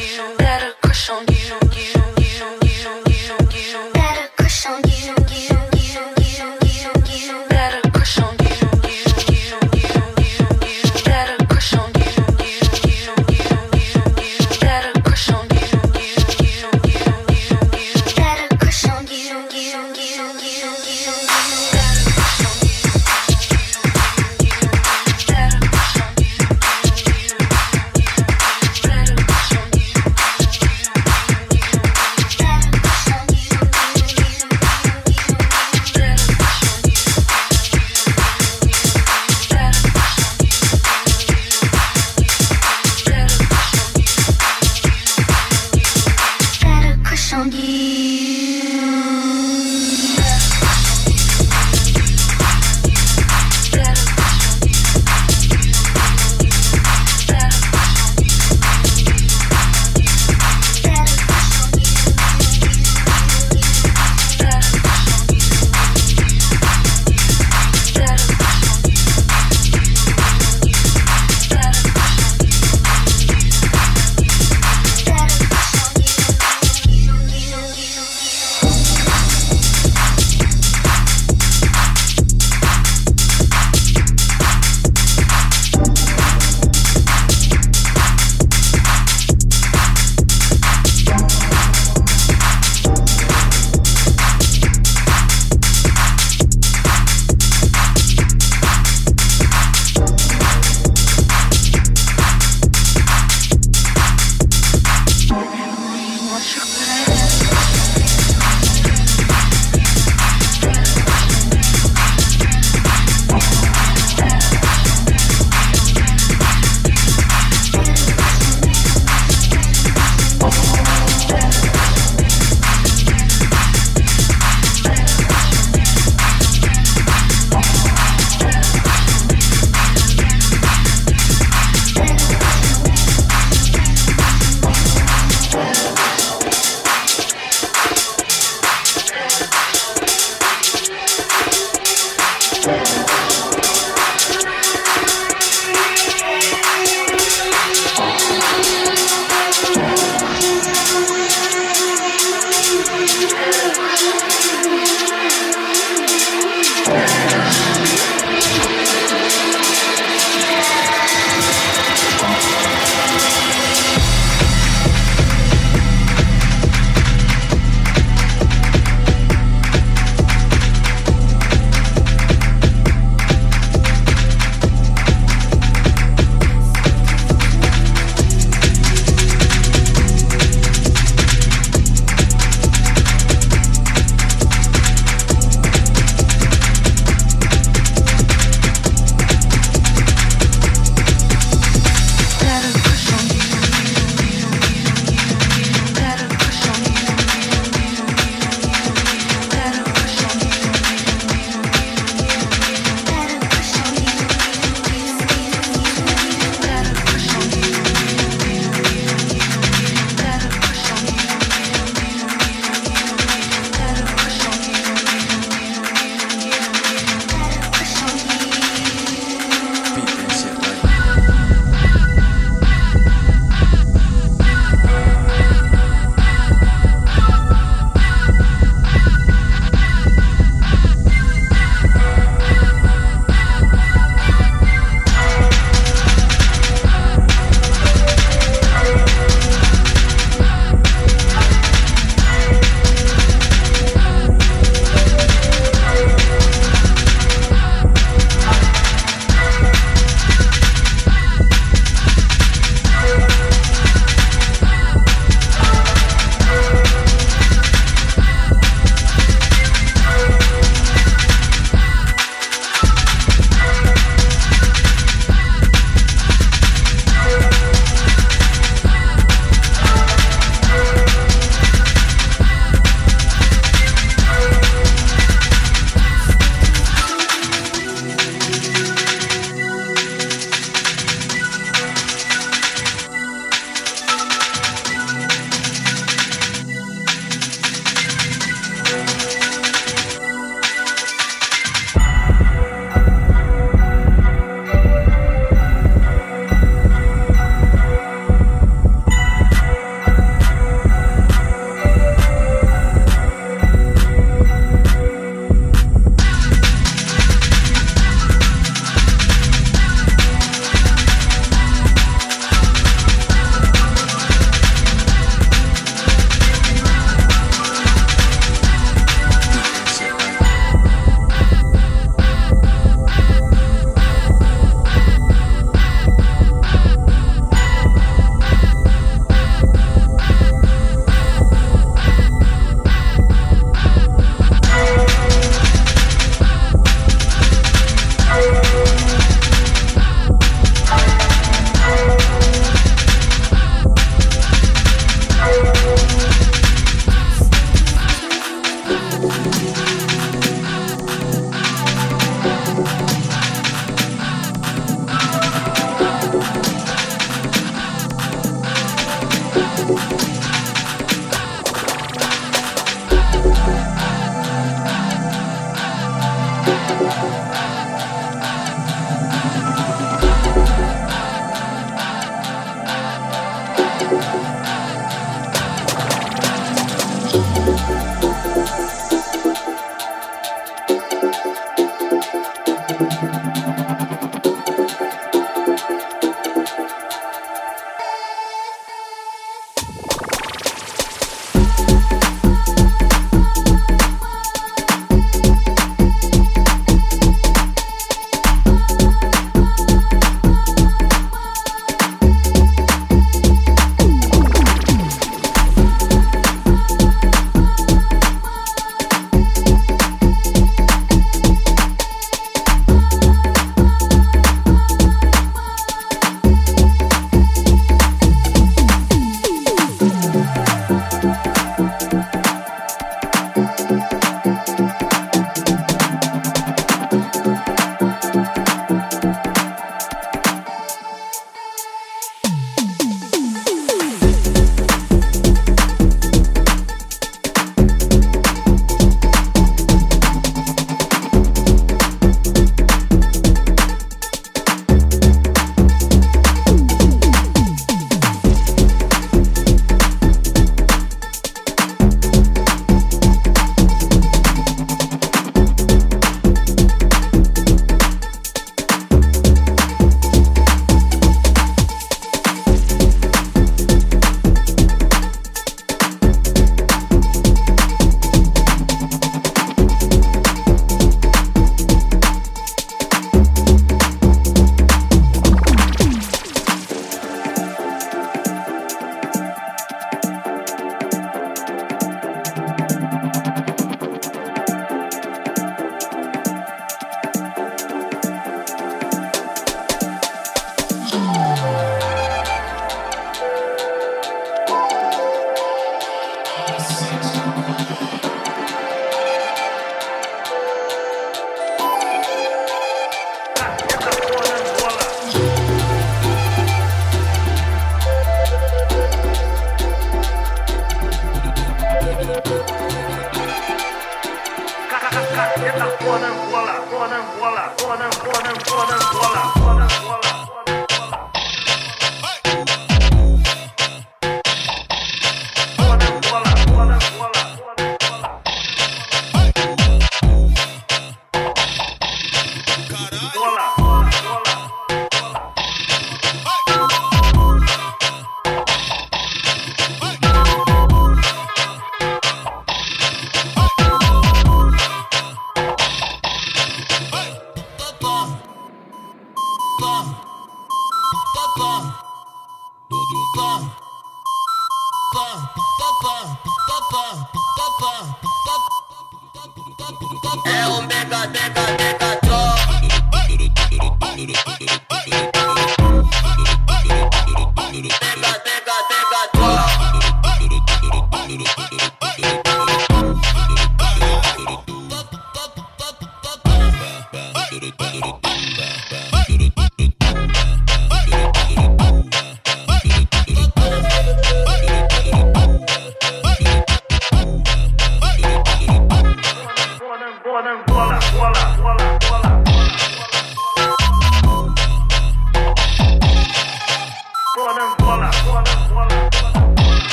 you, let her crush on you, let her crush on you, let her crush on you, let her crush on you, let her crush on you, let her crush on you.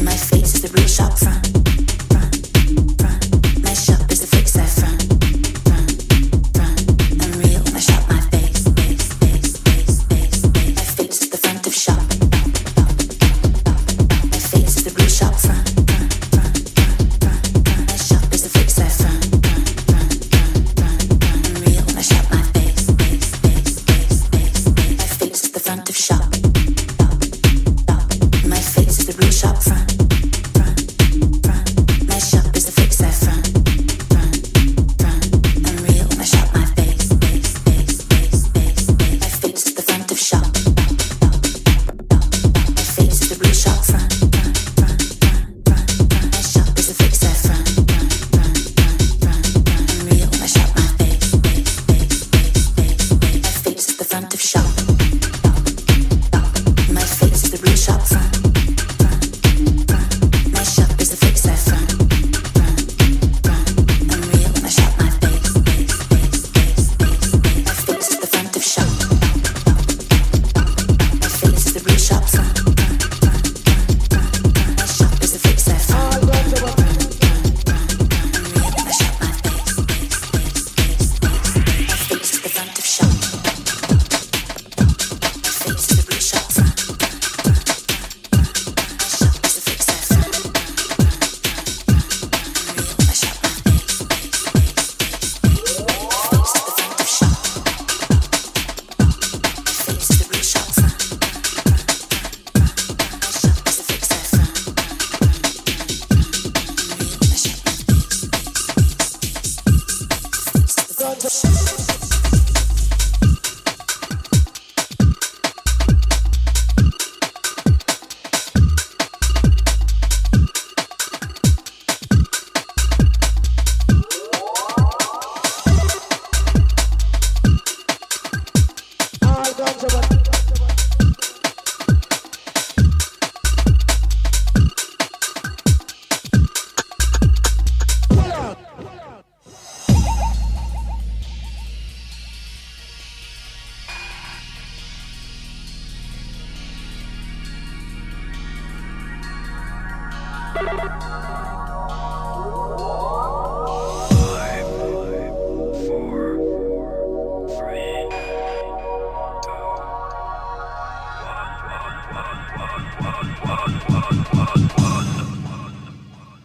My face is the real shop front. My shop is the fix.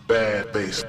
Bad bass.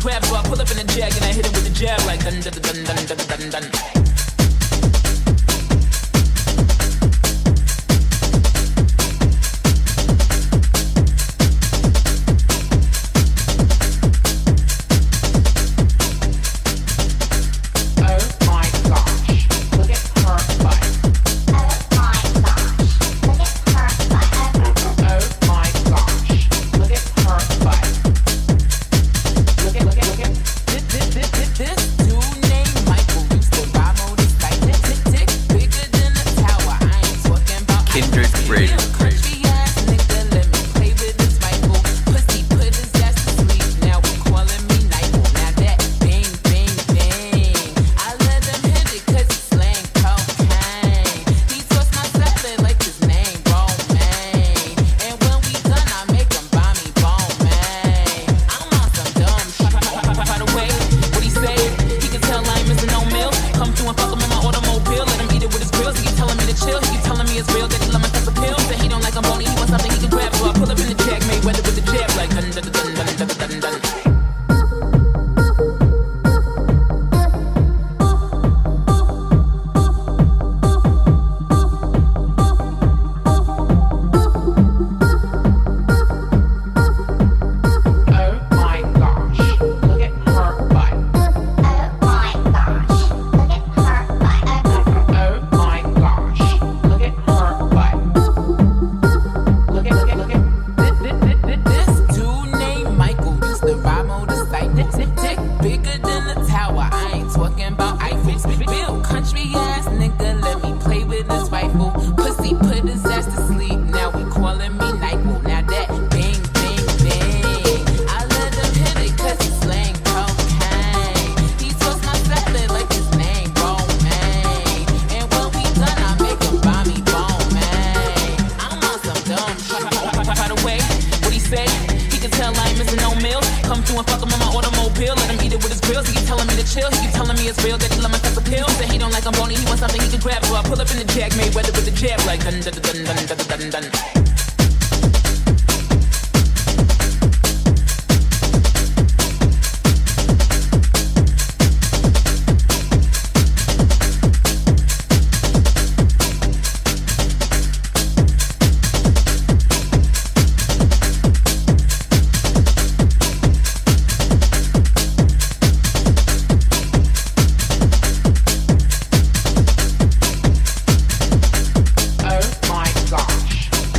grab, so I pull up in the jag and I hit him with the jab like dun dun dun dun dun dun dun dun.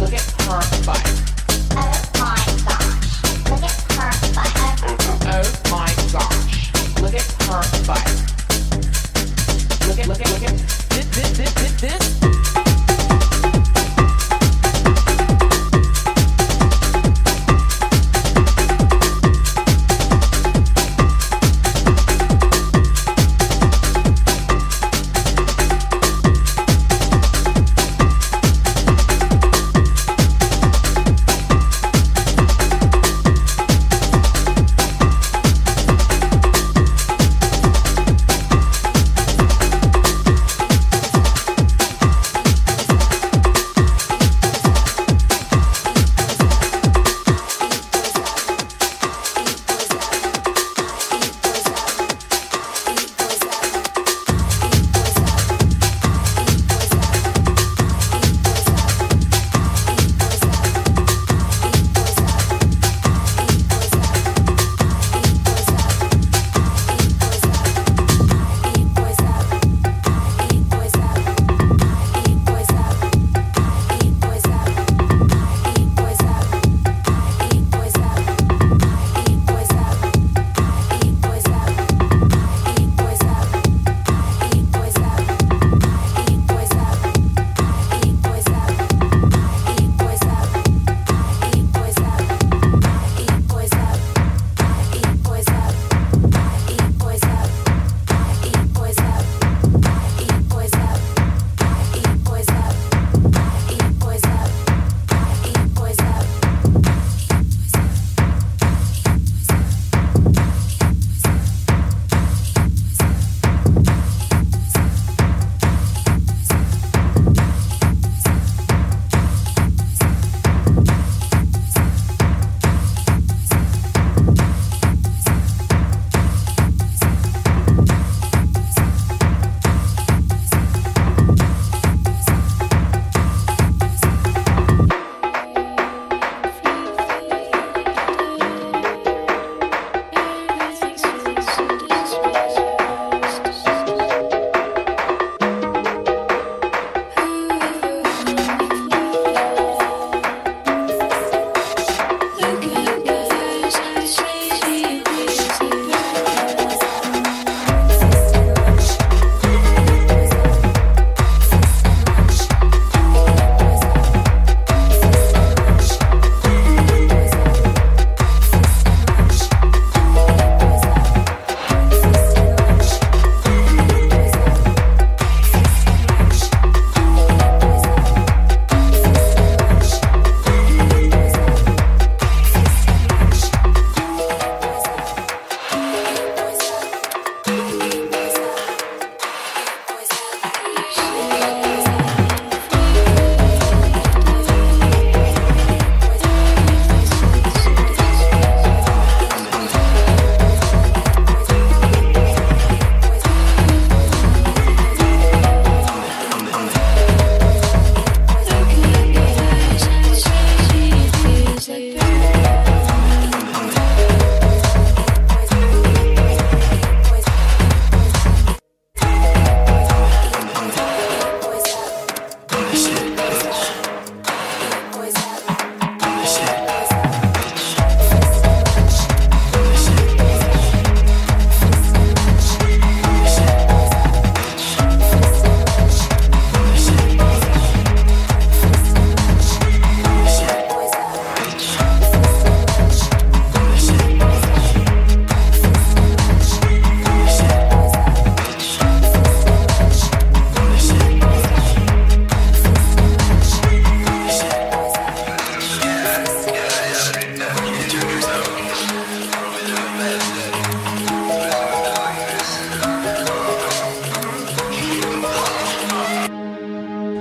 Look at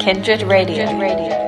Kindred Radio.